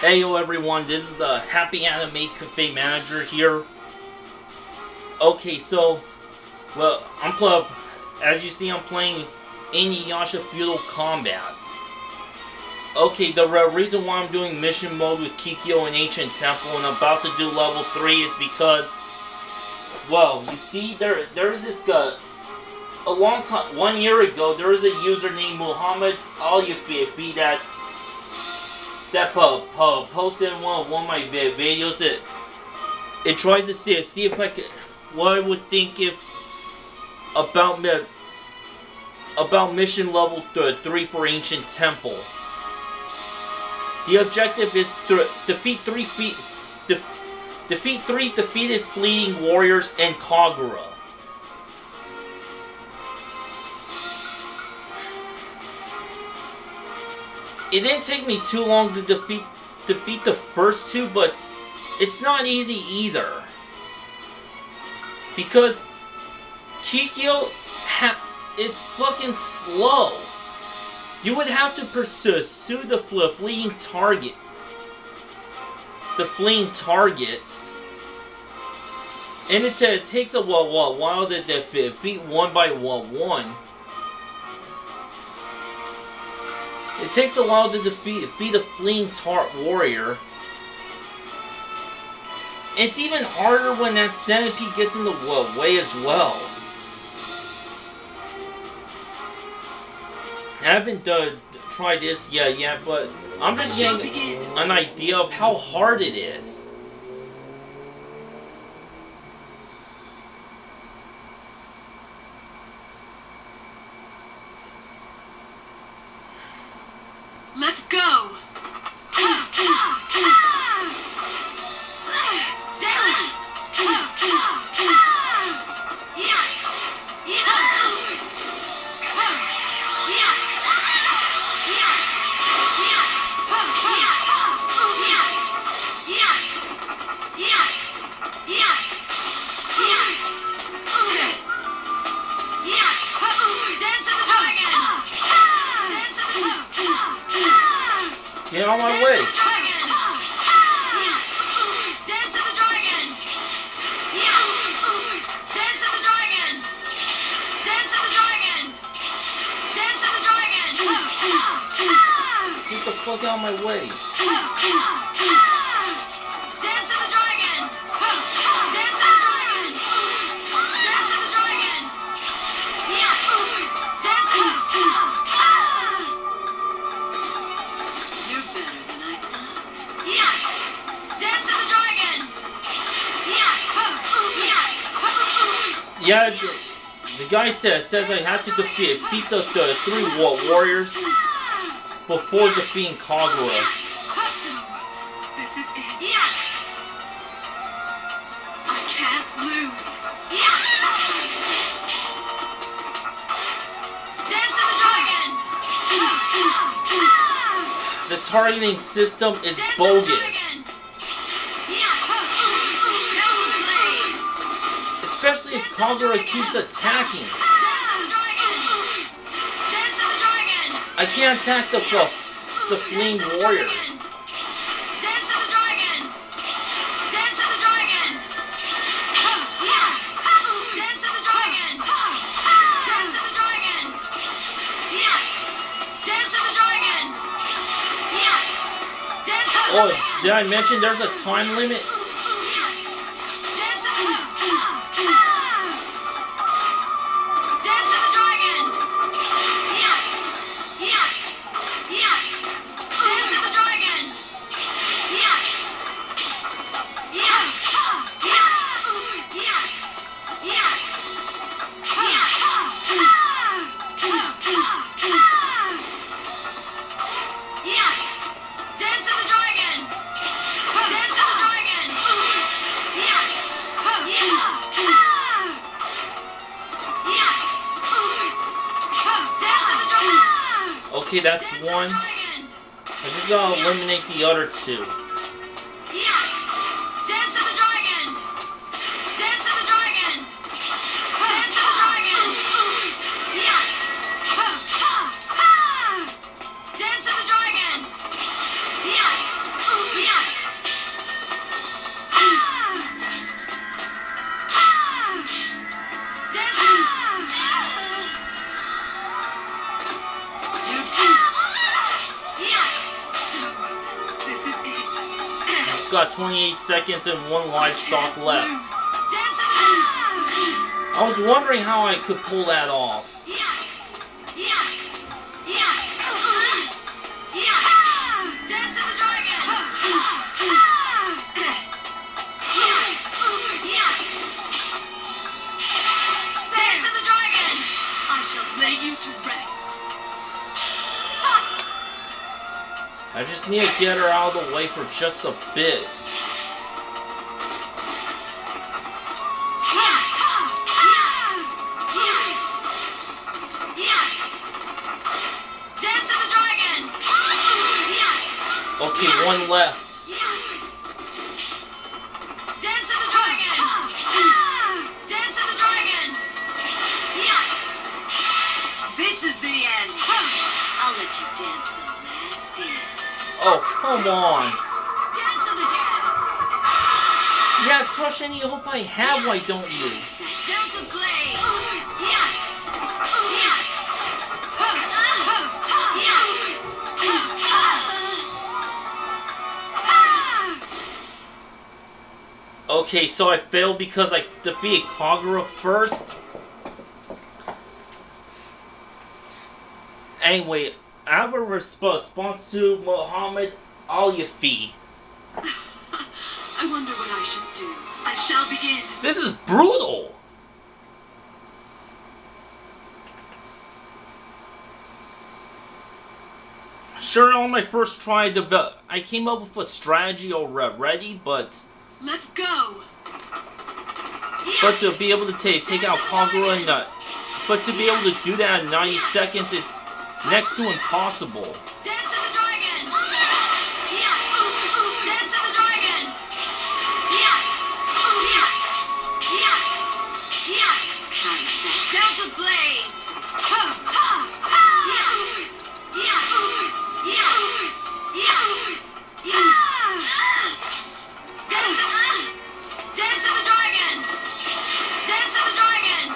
Hey yo everyone, this is the Happy Anime Cafe Manager here. Okay, so, well, as you see, I'm playing Inuyasha Feudal Combat. Okay, the reason why I'm doing Mission Mode with Kikyo and Ancient Temple and I'm about to do Level 3 is because, well, you see, there's this, a long time, 1 year ago, there was a user named Muhammad Aliabi that posted one of my videos that it tries to see if I could, what I would think if about mission level 3 for Ancient Temple. The objective is to defeat three defeated fleeing warriors and Kagura. It didn't take me too long to defeat the first two, but it's not easy either. Because Kikyo is fucking slow. You would have to pursue the fleeing target. And it takes a while to defeat one by one. It takes a while to defeat a fleeing warrior. It's even harder when that centipede gets in the way as well. I haven't tried this yet, but I'm just getting an idea of how hard it is. Let's go! Get on my way! Dance of the dragon! Dance of the dragon! Dance of the dragon! Dance of the dragon! Get the fuck out of my way! Dance of the dragon! Dance of the dragon! Dance of the dragon! Dance of the dragon! Yeah, the guy says I have to defeat the three warriors before defeating Kagura. The targeting system is bogus. Especially if Kagura keeps attacking. I can't attack the fleeing warriors. Oh, did I mention there's a time limit? Okay, that's one. I just gotta eliminate the other two. Nick got 28 seconds and one livestock left. I was wondering how I could pull that off. I just need to get her out of the way for just a bit. Okay, one left. Oh, come on. Yeah, crush any hope I have, why don't you? Okay, so I failed because I defeated Kagura first? Anyway, I have a response to Mohammed Aliabi. I wonder what I should do. I shall begin. This is brutal. Sure, on my first try, I came up with a strategy already, but let's go. But to be able to take out Kagura and but to be able to do that in 90 seconds is next to impossible. Dance of the dragon. Dance of the dragon. Dance of blade. Dance of the dragon. Dance of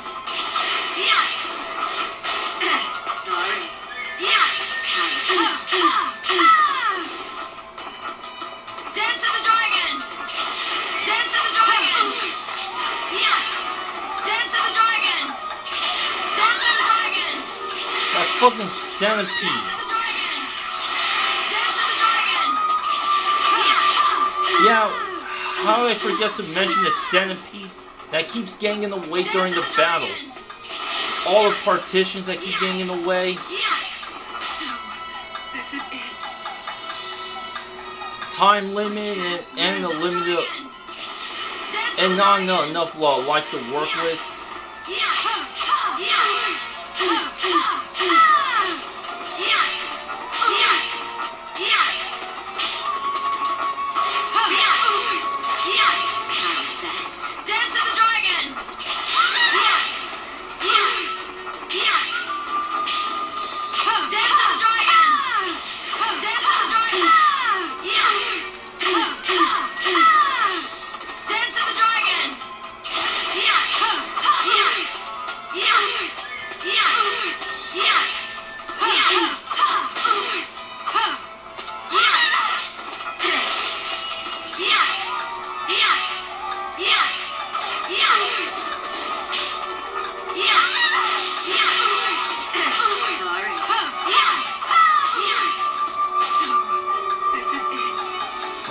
the dragon. Fucking centipede. Yeah, how did I forget to mention the centipede that keeps getting in the way during the battle? All the partitions that keep getting in the way. Time limit and the limit of, and not enough life to work with.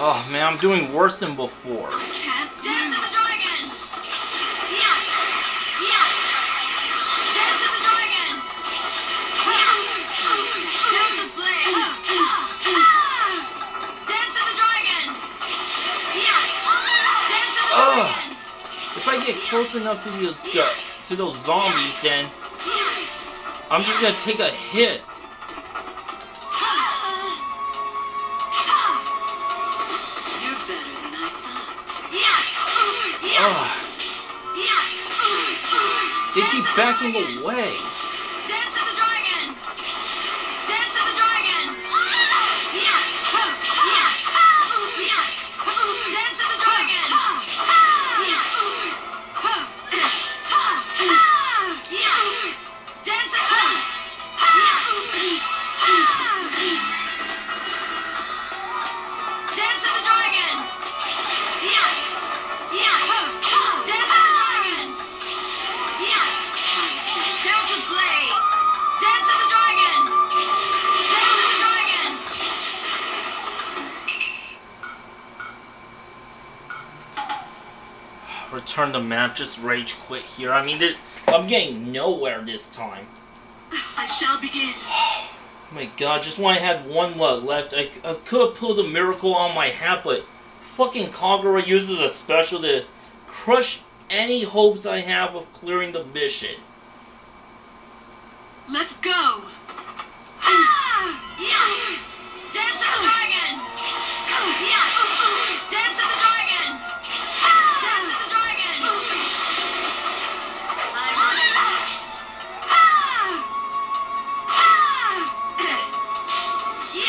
Oh man, I'm doing worse than before. If I get close enough to those zombies, then I'm just gonna take a hit. They keep backing away. Dance of the dragon. Dance of the dragon. Dance of the dragon. Dance of the dragon. return the map, just rage quit here. I mean, I'm getting nowhere this time. I shall begin. Oh my god, just when I had one lug left, I could have pulled a miracle on my hat, but fucking Kagura uses a special to crush any hopes I have of clearing the mission. Let's go! Ah! Yeah! Dance of the dragon! Yeah! Dance of the dragon! Dance of the dragon! Yeah! Yeah! Dance of the dragon! Yeah! Yeah! Yeah!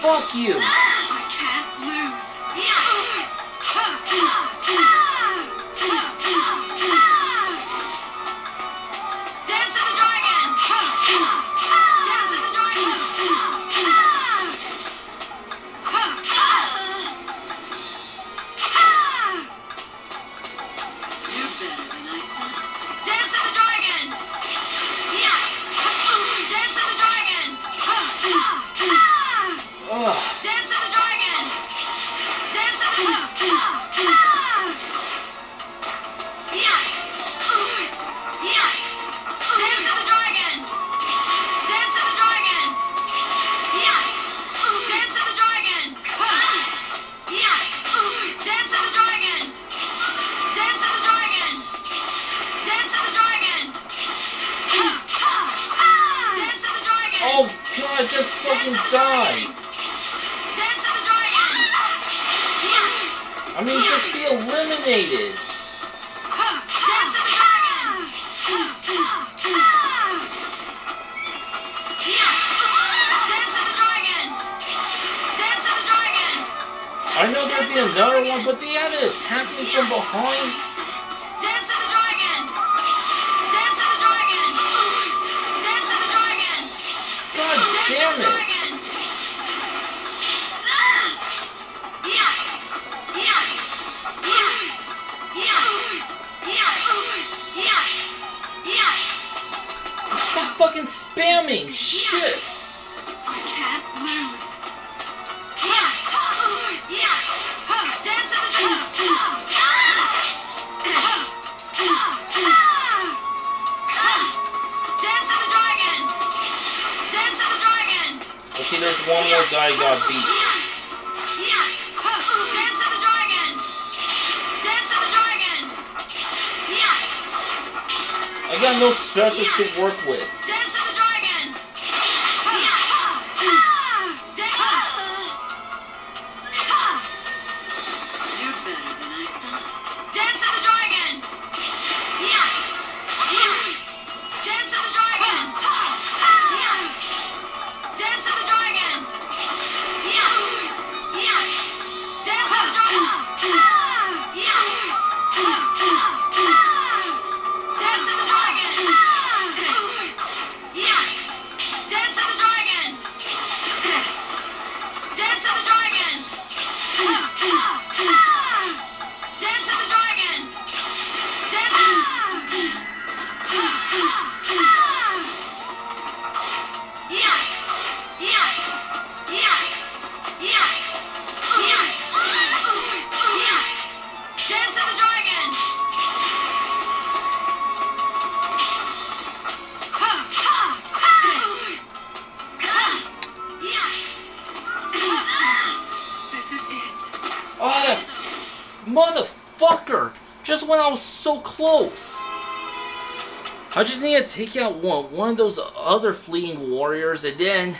Fuck you! I can't lose. Dance of the dragon! Dance of the dragon! You're better than I thought. Dance of the dragon! Dance of the dragon! Dance of the dragon! Dance of the Dance of the dragon! Dance of the dragon! Dance of the dragon! Dance of the dragon! Dance of the dragon! Dance of the dragon! Dance of the dragon! Oh god, just fucking die! I mean, just be eliminated. I know there'd be another one, but they had to attack me from behind. Fucking spamming shit. I can't lose. Dance of the dragon. Dance of the dragon. Okay, there's one more guy who got beat. Dance of the dragon. Dance of the dragon. I got no specials to work with. Motherfucker! Just when I was so close! I just need to take out one of those other fleeing warriors, and then...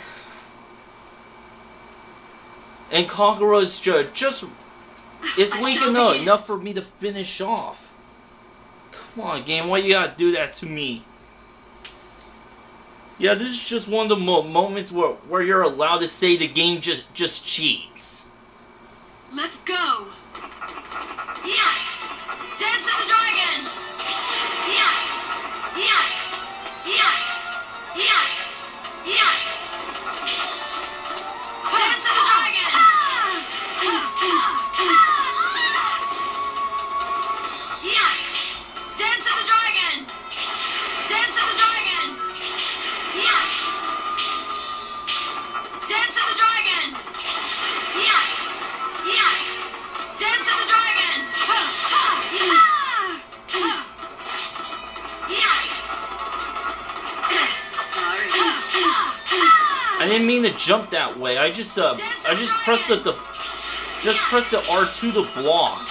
And Kagura's just... It's weak enough for me to finish off. Come on, game, why you gotta do that to me? Yeah, this is just one of the moments where you're allowed to say the game just cheats. Let's go! Yeah! Dance of the dragon! Yeah! to jump that way. I just pressed the R2 to block.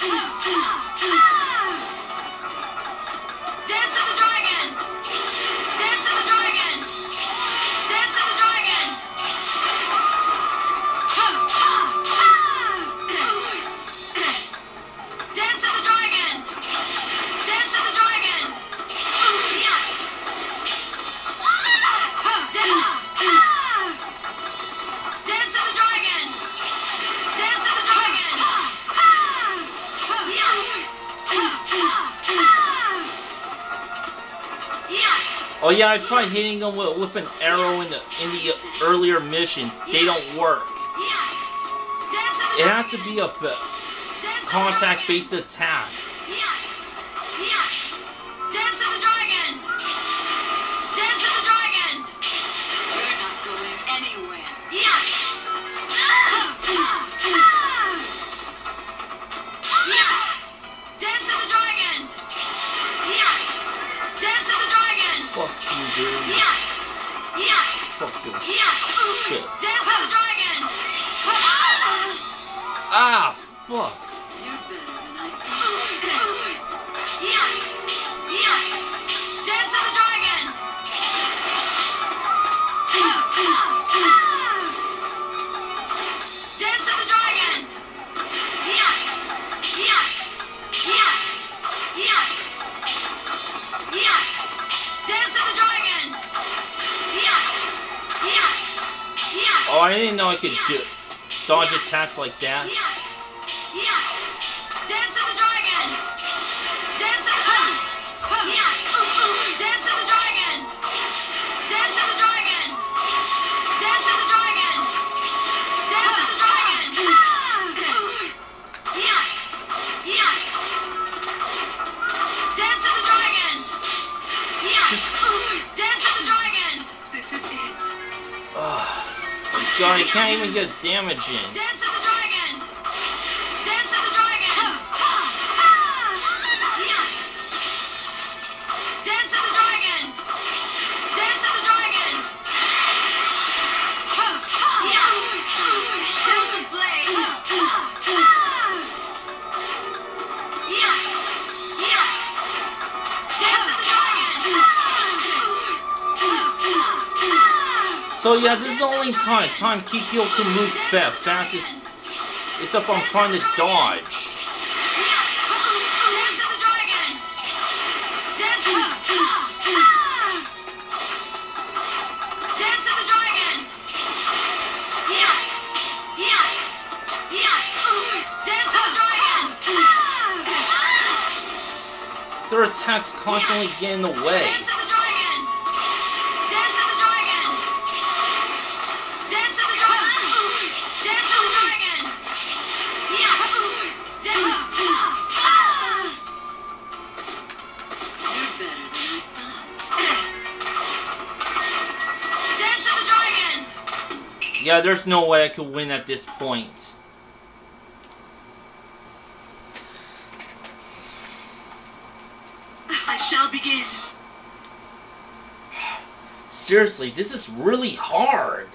Oh yeah, I tried hitting them with an arrow in the earlier missions. They don't work. It has to be a contact-based attack. Shit. Ah, fuck. Oh, I didn't know I could dodge attacks like that. Dance of the dragon. Dance of the dragon. Dance of the dragon. Dance of the dragon. Dance of the dragon. Dance of the dragon. Dance of the dragon. Dance of the dragon. This is it. God, I can't even get damage in. Dance of the dragon! Dance of the dragon! Dance of the dragon! Dance of the dragon! So yeah, this is the only time Kikyo can move fast except I'm trying to dodge. Their attacks constantly get in the way. Yeah, there's no way I could win at this point. I shall begin. Seriously, this is really hard.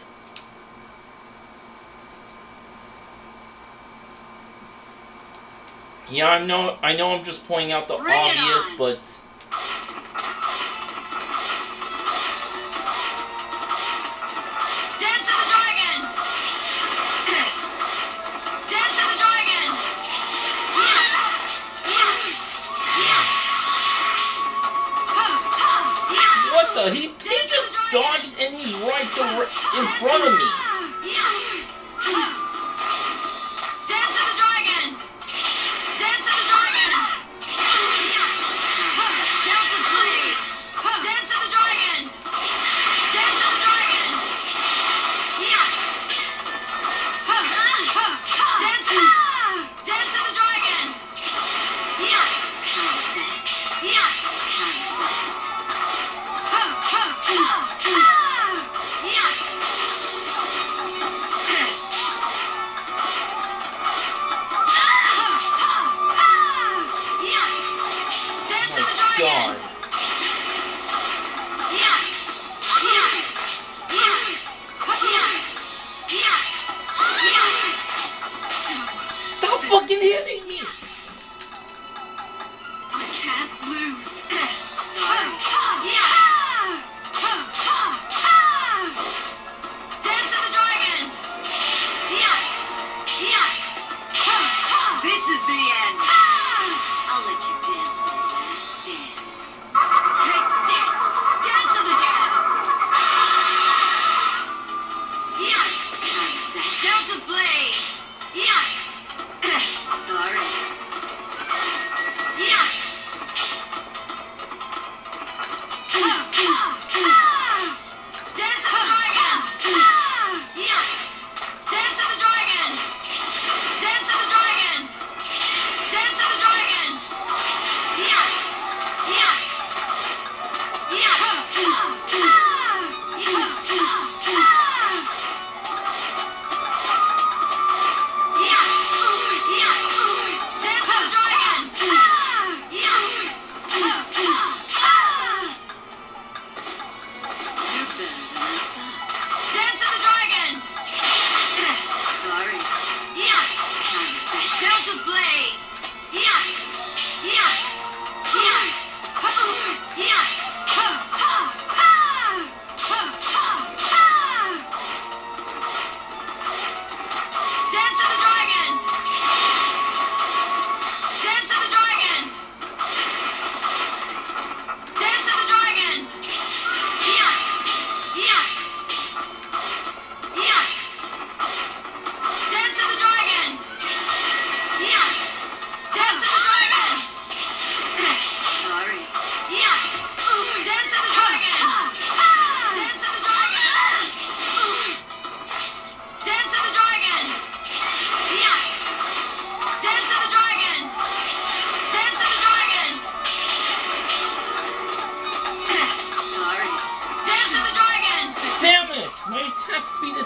Yeah, I know I'm just pointing out the obvious, but he just dodged and he's right in front of me. Dance of the dragon. Dance of the dragon. Dance of please. Dance of the dragon. Dance of the dragon. Dance of the dragon.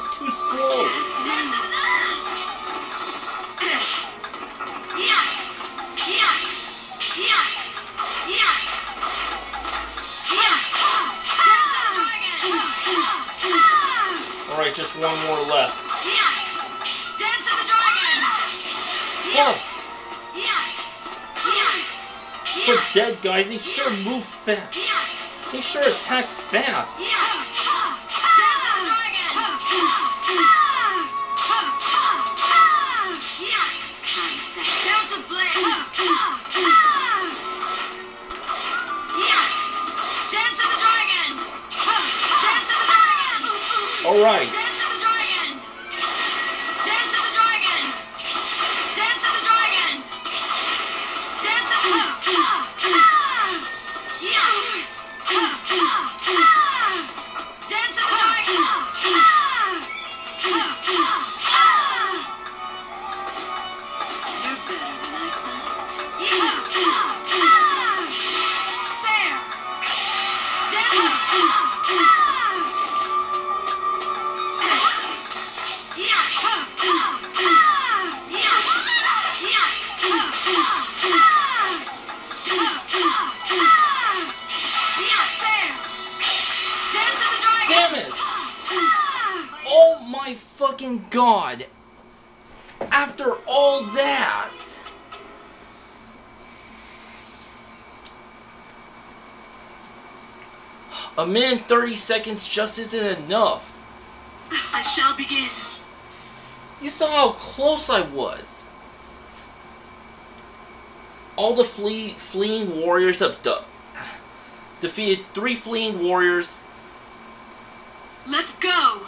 It's too slow. Alright, just one more left. Dance of the dragon! Fuck! We're dead, guys. They sure move fast. They sure attack fast. Alright. Dance of the dragon! Dance of the dragon! Dance of the dragon! Dance of the Dance of the dragon! There! Fucking God, after all that, a minute and 30 seconds just isn't enough. I shall begin. You saw how close I was. All the fleeing warriors have defeated 3 fleeing warriors. Let's go.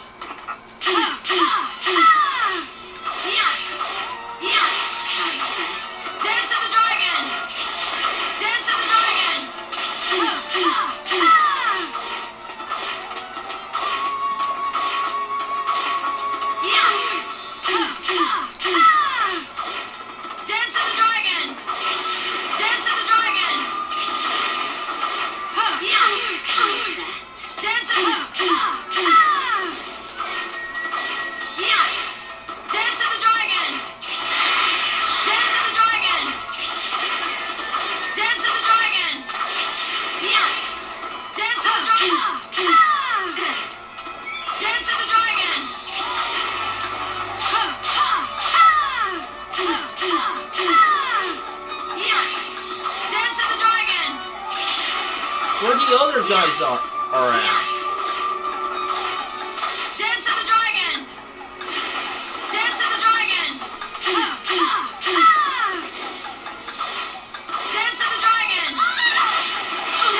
Where the other guys are at. Dance of the dragon! Dance of the dragon! Dance of the dragon! Dance of the dragon! You're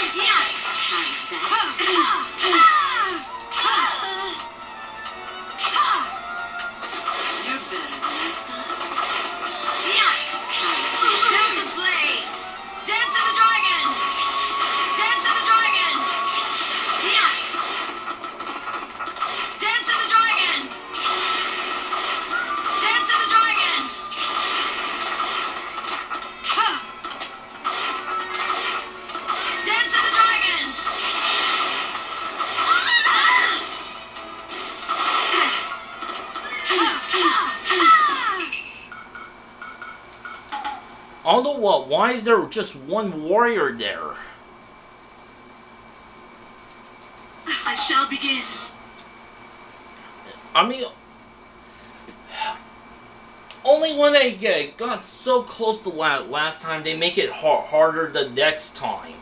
better than I thought. Although, what? Why is there just one warrior there? I shall begin. I mean, only when they got so close to last time, they make it harder the next time.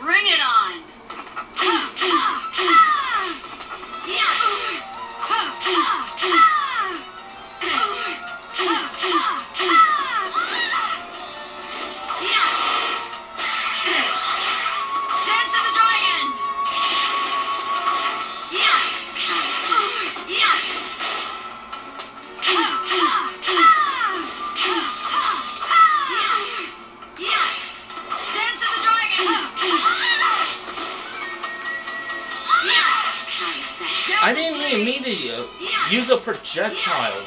Bring it on! I didn't even mean to use a projectile.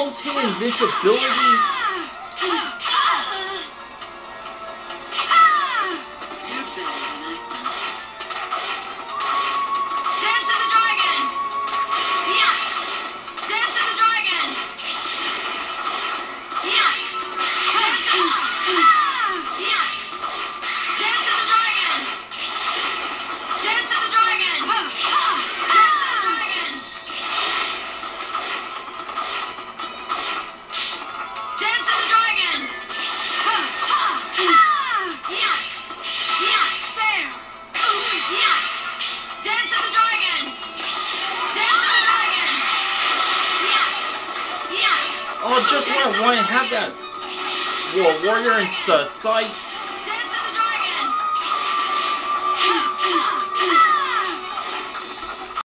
equals his invincibility? Just where I want to have that warrior in sight.